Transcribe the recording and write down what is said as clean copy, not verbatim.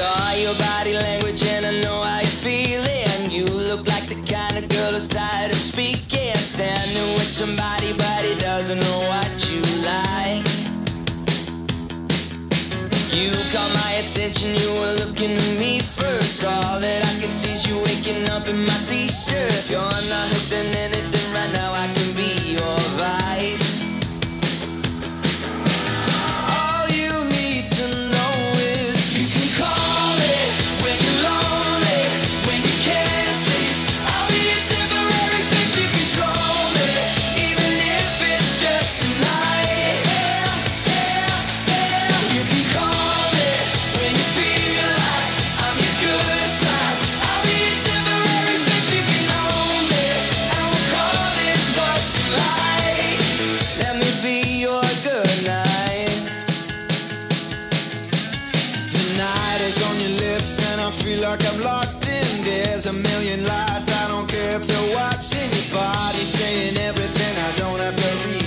saw your body language and I know how you're feeling. You look like the kind of girl who's tired of speaking. Standing with somebody but he doesn't know what you like. You caught my attention, you were looking at me first. All that I can see is you waking up in my t-shirt. If you're not hooked on anything right now, I can be your vice. I feel like I'm locked in. There's a million lies, I don't care if they're watching. Your body's saying everything I don't have to read.